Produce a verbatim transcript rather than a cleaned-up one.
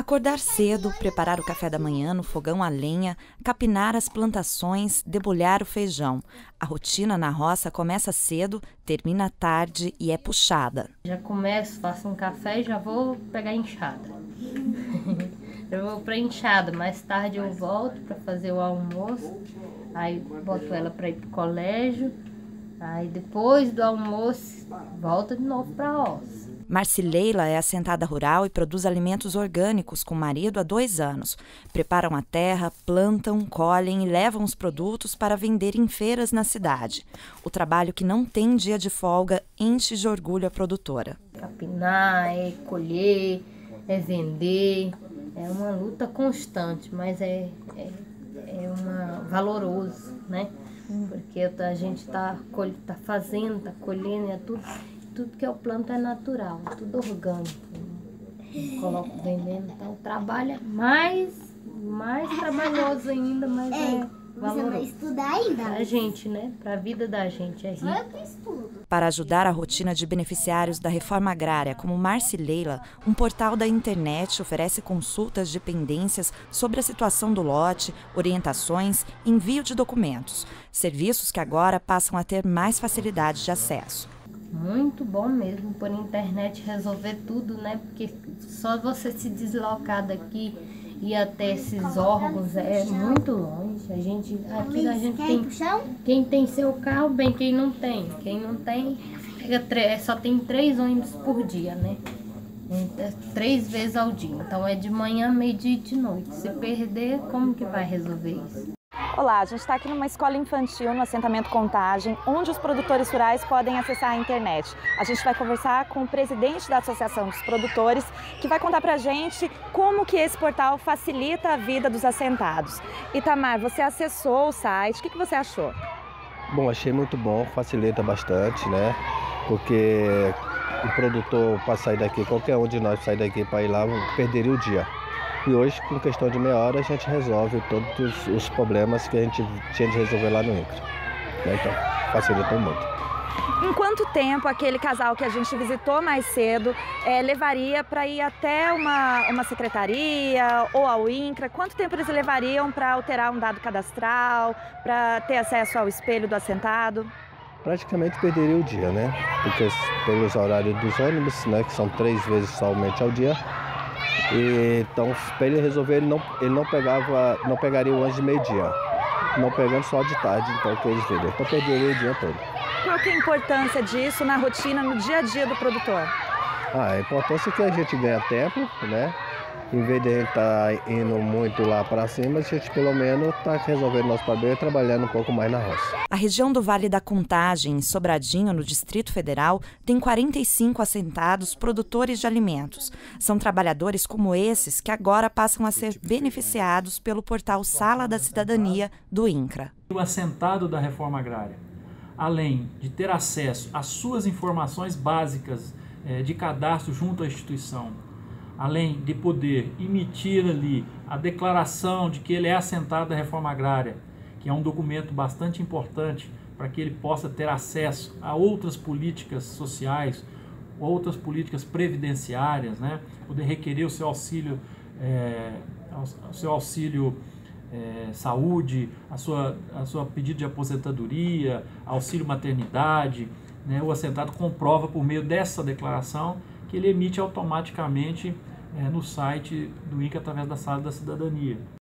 Acordar cedo, preparar o café da manhã no fogão a lenha, capinar as plantações, debulhar o feijão. A rotina na roça começa cedo, termina tarde e é puxada. Já começo, faço um café e já vou pegar a enxada. Eu vou para a enxada, mais tarde eu volto para fazer o almoço, aí boto ela para ir para o colégio, aí depois do almoço volta de novo para a roça. Marci Leila é assentada rural e produz alimentos orgânicos com o marido há dois anos. Preparam a terra, plantam, colhem e levam os produtos para vender em feiras na cidade. O trabalho que não tem dia de folga enche de orgulho a produtora. Capinar, é colher, é vender, é uma luta constante, mas é, é, é uma, valoroso, né? Porque a gente está tá fazendo, está colhendo, é tudo... Tudo que eu planto é natural, tudo orgânico. Eu coloco vendendo, então trabalha mais, mais trabalhoso ainda, mas é valoroso. Você vai estudar ainda? Pra gente, né? Pra vida da gente é rico. Eu que estudo. Para ajudar a rotina de beneficiários da reforma agrária, como Marci Leila, um portal da internet oferece consultas de pendências sobre a situação do lote, orientações, envio de documentos. Serviços que agora passam a ter mais facilidade de acesso. Muito bom mesmo, por internet resolver tudo, né? Porque só você se deslocar daqui e até esses órgãos é muito longe. A gente, aqui a gente tem, quem tem seu carro, bem, quem não tem. Quem não tem, só tem três ônibus por dia, né? Três vezes ao dia. Então é de manhã, meio-dia e de noite. Se perder, como que vai resolver isso? Olá, a gente está aqui numa escola infantil, no assentamento Contagem, onde os produtores rurais podem acessar a internet. A gente vai conversar com o presidente da Associação dos Produtores, que vai contar pra gente como que esse portal facilita a vida dos assentados. Itamar, você acessou o site, o que que você achou? Bom, achei muito bom, facilita bastante, né? Porque o produtor, para sair daqui, qualquer um de nós sair daqui para ir lá, perderia o dia. E hoje, com questão de meia hora, a gente resolve todos os problemas que a gente tinha de resolver lá no INCRA. Então, facilitou muito. Em quanto tempo aquele casal que a gente visitou mais cedo é, levaria para ir até uma, uma secretaria ou ao INCRA? Quanto tempo eles levariam para alterar um dado cadastral, para ter acesso ao espelho do assentado? Praticamente perderia o dia, né? Porque pelos horários dos ônibus, né, que são três vezes somente ao dia, e, então, para ele resolver, ele não, ele não, pegava, não pegaria o ônibus de meio-dia, não pegando só de tarde, então, que eles viram. Então, perderia o dia todo. Qual que é a importância disso na rotina, no dia a dia do produtor? Ah, a importância é que a gente ganha tempo, né? Em vez de a gente estar tá indo muito lá para cima, a gente pelo menos está resolvendo nosso problema e trabalhando um pouco mais na roça. A região do Vale da Contagem, em Sobradinho, no Distrito Federal, tem quarenta e cinco assentados produtores de alimentos. São trabalhadores como esses que agora passam a ser beneficiados pelo portal Sala da Cidadania do INCRA. O assentado da reforma agrária, além de ter acesso às suas informações básicas de cadastro junto à instituição, além de poder emitir ali a declaração de que ele é assentado da reforma agrária, que é um documento bastante importante para que ele possa ter acesso a outras políticas sociais, outras políticas previdenciárias, né? Poder requerer o seu auxílio, é, o seu auxílio é, saúde, a sua, a sua pedido de aposentadoria, auxílio maternidade, né? O assentado comprova por meio dessa declaração que ele emite automaticamente no site do INCRA através da Sala da Cidadania.